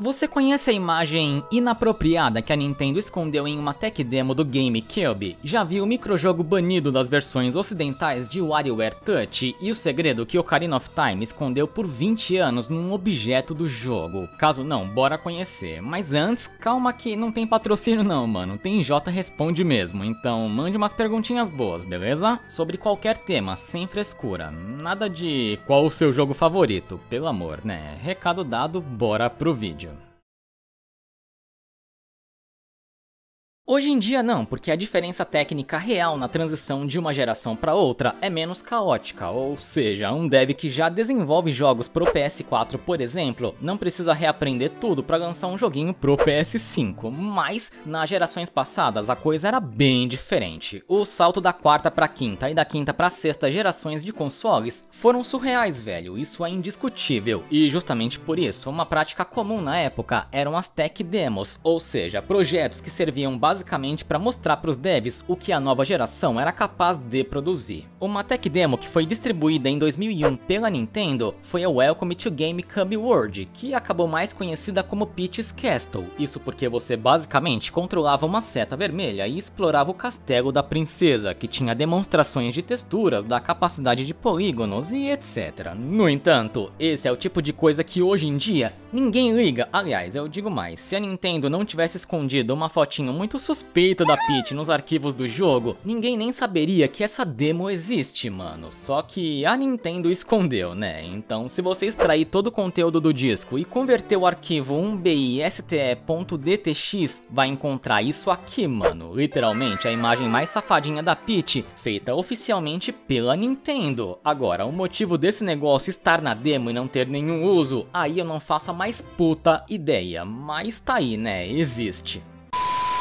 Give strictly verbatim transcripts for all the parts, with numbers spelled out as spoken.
Você conhece a imagem inapropriada que a Nintendo escondeu em uma tech demo do GameCube? Já viu o microjogo banido das versões ocidentais de WarioWare Touch e o segredo que Ocarina of Time escondeu por vinte anos num objeto do jogo? Caso não, bora conhecer. Mas antes, calma que não tem patrocínio não, mano. Tem J Responde mesmo, então mande umas perguntinhas boas, beleza? Sobre qualquer tema, sem frescura. Nada de qual o seu jogo favorito, pelo amor, né? Recado dado, bora pro vídeo. Hoje em dia não, porque a diferença técnica real na transição de uma geração para outra é menos caótica, ou seja, um dev que já desenvolve jogos pro P S quatro, por exemplo, não precisa reaprender tudo para lançar um joguinho pro P S cinco, mas nas gerações passadas a coisa era bem diferente. O salto da quarta para quinta e da quinta para sexta gerações de consoles foram surreais, velho, isso é indiscutível. E justamente por isso, uma prática comum na época eram as tech demos, ou seja, projetos que serviam basicamente basicamente para mostrar para os devs o que a nova geração era capaz de produzir. Uma tech demo que foi distribuída em dois mil e um pela Nintendo foi a Welcome to GameCube World, que acabou mais conhecida como Peach's Castle, isso porque você basicamente controlava uma seta vermelha e explorava o castelo da princesa, que tinha demonstrações de texturas, da capacidade de polígonos e etcétera. No entanto, esse é o tipo de coisa que hoje em dia ninguém liga. Aliás, eu digo mais, se a Nintendo não tivesse escondido uma fotinho muito suspeita da Pit nos arquivos do jogo, ninguém nem saberia que essa demo existe, mano. Só que a Nintendo escondeu, né? Então, se você extrair todo o conteúdo do disco e converter o arquivo um b i s t e ponto d t x, vai encontrar isso aqui, mano. Literalmente a imagem mais safadinha da Pit, feita oficialmente pela Nintendo. Agora, o motivo desse negócio estar na demo e não ter nenhum uso, aí eu não faço a mais puta ideia, mas tá aí, né? Existe.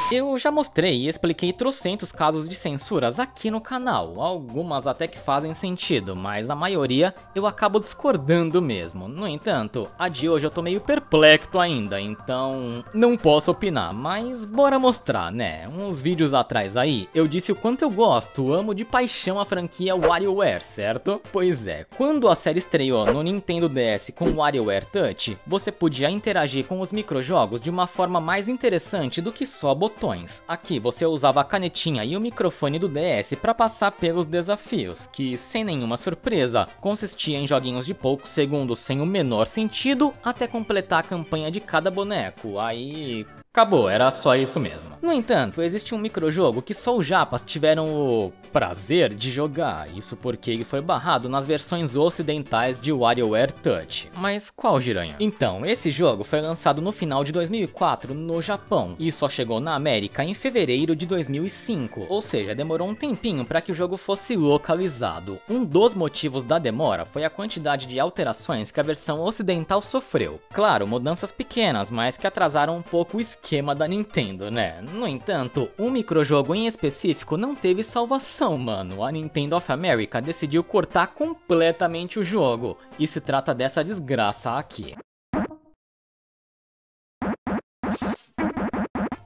Eu já mostrei e expliquei trocentos casos de censuras aqui no canal, algumas até que fazem sentido, mas a maioria eu acabo discordando mesmo. No entanto, a de hoje eu tô meio perplexo ainda, então não posso opinar, mas bora mostrar, né? Uns vídeos atrás aí, eu disse o quanto eu gosto, amo de paixão a franquia WarioWare, certo? Pois é, quando a série estreou no Nintendo D S com WarioWare Touch, você podia interagir com os microjogos de uma forma mais interessante do que só botar botões. Aqui você usava a canetinha e o microfone do D S para passar pelos desafios, que sem nenhuma surpresa, consistia em joguinhos de poucos segundos sem o menor sentido, até completar a campanha de cada boneco, aí... acabou, era só isso mesmo. No entanto, existe um microjogo que só os japas tiveram o prazer de jogar, isso porque ele foi barrado nas versões ocidentais de WarioWare Touch. Mas qual, Jiraiya? Então, esse jogo foi lançado no final de dois mil e quatro no Japão, e só chegou na América em fevereiro de dois mil e cinco, ou seja, demorou um tempinho para que o jogo fosse localizado. Um dos motivos da demora foi a quantidade de alterações que a versão ocidental sofreu. Claro, mudanças pequenas, mas que atrasaram um pouco o esquema esquema da Nintendo, né? No entanto, um microjogo em específico não teve salvação, mano. A Nintendo of America decidiu cortar completamente o jogo, e se trata dessa desgraça aqui.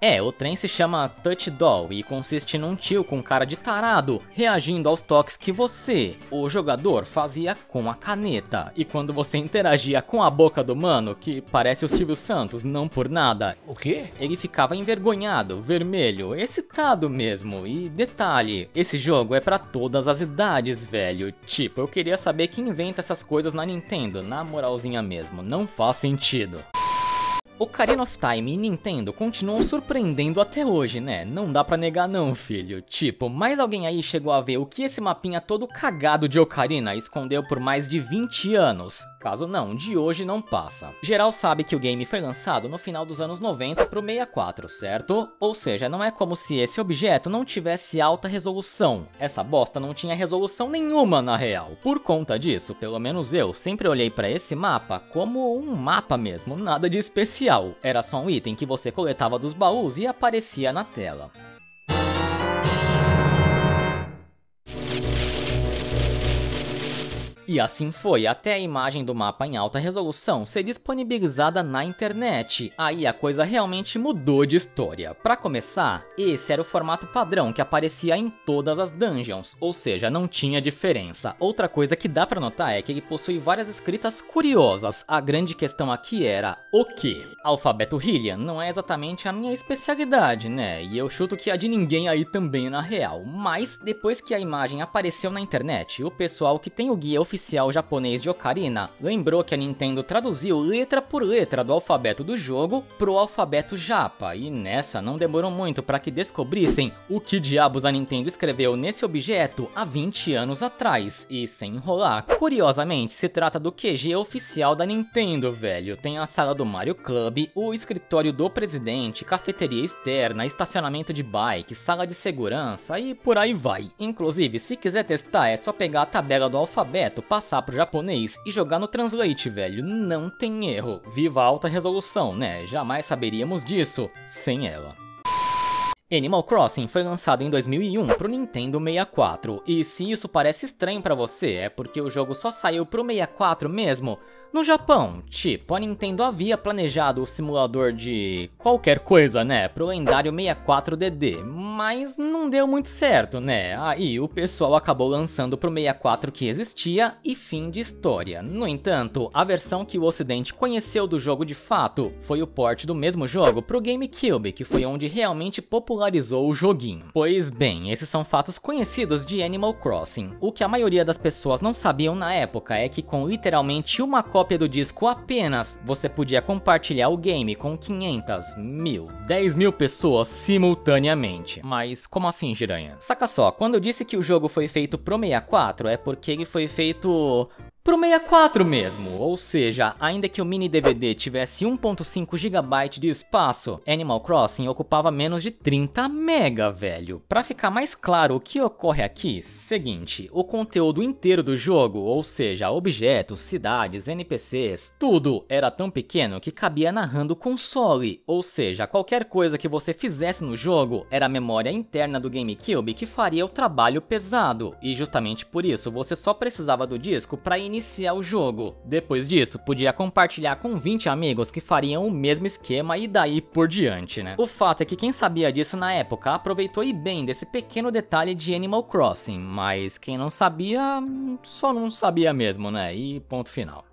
É, o trem se chama Touch Doll e consiste num tio com cara de tarado, reagindo aos toques que você, o jogador, fazia com a caneta. E quando você interagia com a boca do mano, que parece o Silvio Santos, não por nada. O quê? Ele ficava envergonhado, vermelho, excitado mesmo. E detalhe, esse jogo é pra todas as idades, velho. Tipo, eu queria saber quem inventa essas coisas na Nintendo, na moralzinha mesmo, não faz sentido. Ocarina of Time e Nintendo continuam surpreendendo até hoje, né? Não dá pra negar não, filho. Tipo, mais alguém aí chegou a ver o que esse mapinha todo cagado de Ocarina escondeu por mais de vinte anos? Caso não, de hoje não passa. Geral sabe que o game foi lançado no final dos anos noventa pro sessenta e quatro, certo? Ou seja, não é como se esse objeto não tivesse alta resolução. Essa bosta não tinha resolução nenhuma na real. Por conta disso, pelo menos eu sempre olhei pra esse mapa como um mapa mesmo, nada de especial. Era só um item que você coletava dos baús e aparecia na tela. E assim foi, até a imagem do mapa em alta resolução ser disponibilizada na internet. Aí a coisa realmente mudou de história. Pra começar, esse era o formato padrão que aparecia em todas as dungeons, ou seja, não tinha diferença. Outra coisa que dá pra notar é que ele possui várias escritas curiosas. A grande questão aqui era, o quê? Alfabeto Hylian não é exatamente a minha especialidade, né? E eu chuto que a de ninguém aí também na real. Mas, depois que a imagem apareceu na internet, o pessoal que tem o guia oficial japonês de Ocarina lembrou que a Nintendo traduziu letra por letra do alfabeto do jogo pro alfabeto japa, e nessa não demorou muito para que descobrissem o que diabos a Nintendo escreveu nesse objeto há vinte anos atrás, e sem enrolar. Curiosamente, se trata do Q G oficial da Nintendo, velho. Tem a sala do Mario Club, o escritório do presidente, cafeteria externa, estacionamento de bike, sala de segurança e por aí vai. Inclusive, se quiser testar, é só pegar a tabela do alfabeto, passar pro japonês e jogar no Translate, velho. Não tem erro. Viva a alta resolução, né? Jamais saberíamos disso sem ela. Animal Crossing foi lançado em dois mil e um pro Nintendo sessenta e quatro, e se isso parece estranho pra você, é porque o jogo só saiu pro sessenta e quatro mesmo no Japão. Tipo, a Nintendo havia planejado o simulador de qualquer coisa, né, pro lendário sessenta e quatro D D, mas não deu muito certo, né, aí o pessoal acabou lançando pro sessenta e quatro que existia e fim de história. No entanto, a versão que o ocidente conheceu do jogo de fato foi o port do mesmo jogo pro GameCube, que foi onde realmente popularizou o joguinho. Pois bem, esses são fatos conhecidos de Animal Crossing. O que a maioria das pessoas não sabiam na época é que com literalmente uma cópia cópia do disco apenas, você podia compartilhar o game com quinhentas mil, dez mil pessoas simultaneamente. Mas como assim, Jiraiya? Saca só, quando eu disse que o jogo foi feito pro sessenta e quatro, é porque ele foi feito pro sessenta e quatro mesmo, ou seja, ainda que o mini D V D tivesse um ponto cinco gigabytes de espaço, Animal Crossing ocupava menos de trinta mega, velho. Pra ficar mais claro o que ocorre aqui, seguinte, o conteúdo inteiro do jogo, ou seja, objetos, cidades, N P Cs, tudo era tão pequeno que cabia narrando o console, ou seja, qualquer coisa que você fizesse no jogo era a memória interna do GameCube que faria o trabalho pesado, e justamente por isso você só precisava do disco pra iniciar iniciar o jogo. Depois disso, podia compartilhar com vinte amigos que fariam o mesmo esquema e daí por diante, né? O fato é que quem sabia disso na época aproveitou e bem desse pequeno detalhe de Animal Crossing, mas quem não sabia, só não sabia mesmo, né? E ponto final.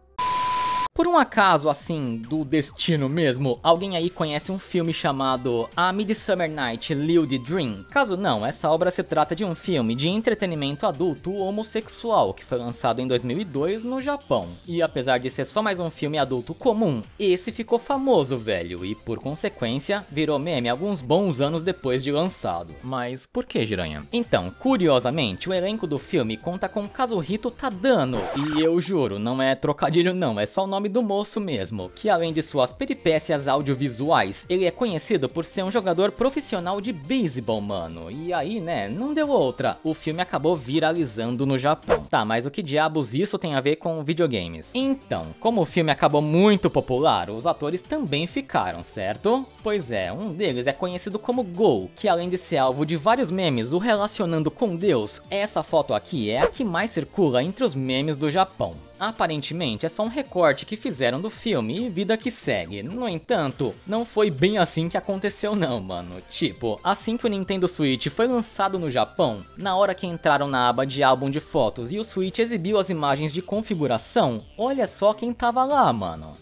Por um acaso, assim, do destino mesmo, alguém aí conhece um filme chamado A Midsummer Night Lived Dream? Caso não, essa obra se trata de um filme de entretenimento adulto homossexual, que foi lançado em dois mil e dois no Japão. E apesar de ser só mais um filme adulto comum, esse ficou famoso, velho, e por consequência, virou meme alguns bons anos depois de lançado. Mas por que, Jiraiya? Então, curiosamente, o elenco do filme conta com Kazuhito Tadano, e eu juro, não é trocadilho não, é só o nome do moço mesmo, que além de suas peripécias audiovisuais, ele é conhecido por ser um jogador profissional de beisebol, mano. E aí, né, não deu outra. O filme acabou viralizando no Japão. Tá, mas o que diabos isso tem a ver com videogames? Então, como o filme acabou muito popular, os atores também ficaram, certo? Pois é, um deles é conhecido como Gol, que além de ser alvo de vários memes o relacionando com Deus, essa foto aqui é a que mais circula entre os memes do Japão. Aparentemente é só um recorte que fizeram do filme e vida que segue. No entanto, não foi bem assim que aconteceu não, mano. Tipo, assim que o Nintendo Switch foi lançado no Japão, na hora que entraram na aba de álbum de fotos e o Switch exibiu as imagens de configuração, olha só quem tava lá, mano.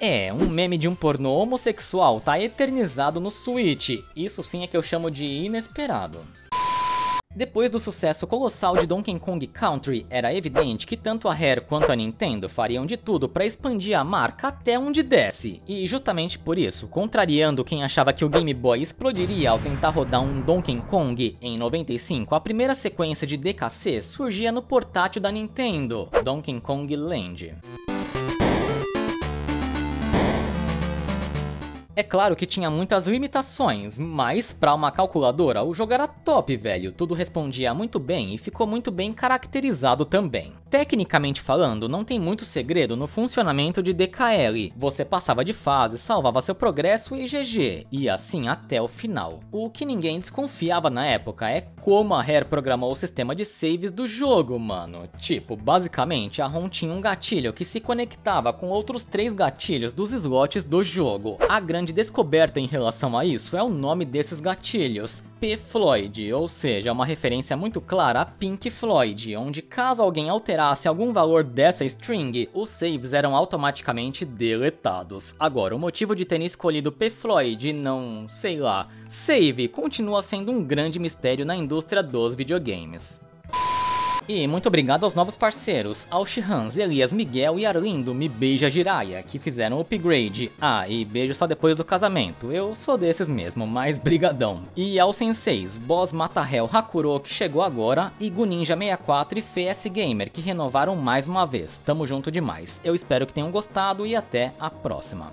É, um meme de um pornô homossexual tá eternizado no Switch. Isso sim é que eu chamo de inesperado. Depois do sucesso colossal de Donkey Kong Country, era evidente que tanto a Rare quanto a Nintendo fariam de tudo para expandir a marca até onde desse. E justamente por isso, contrariando quem achava que o Game Boy explodiria ao tentar rodar um Donkey Kong, em noventa e cinco a primeira sequência de D K C surgia no portátil da Nintendo, Donkey Kong Land. É claro que tinha muitas limitações, mas pra uma calculadora o jogo era top, velho. Tudo respondia muito bem e ficou muito bem caracterizado também. Tecnicamente falando, não tem muito segredo no funcionamento de D K L. Você passava de fase, salvava seu progresso e G G, e assim até o final. O que ninguém desconfiava na época é como a Rare programou o sistema de saves do jogo, mano. Tipo, basicamente a ROM tinha um gatilho que se conectava com outros três gatilhos dos slots do jogo. A grande descoberta em relação a isso é o nome desses gatilhos, Pink Floyd, ou seja, uma referência muito clara a Pink Floyd, onde caso alguém alterasse algum valor dessa string, os saves eram automaticamente deletados. Agora, o motivo de ter escolhido Pink Floyd, não sei lá, save, continua sendo um grande mistério na indústria dos videogames. E muito obrigado aos novos parceiros, Alchihans, Elias, Miguel e Arlindo Me Beija Jiraiya, que fizeram o upgrade. Ah, e beijo só depois do casamento, eu sou desses mesmo, mas brigadão. E aos senseis, Boss Matahel Hakuro, que chegou agora, e Guninja sessenta e quatro e F S Gamer, que renovaram mais uma vez. Tamo junto demais, eu espero que tenham gostado e até a próxima.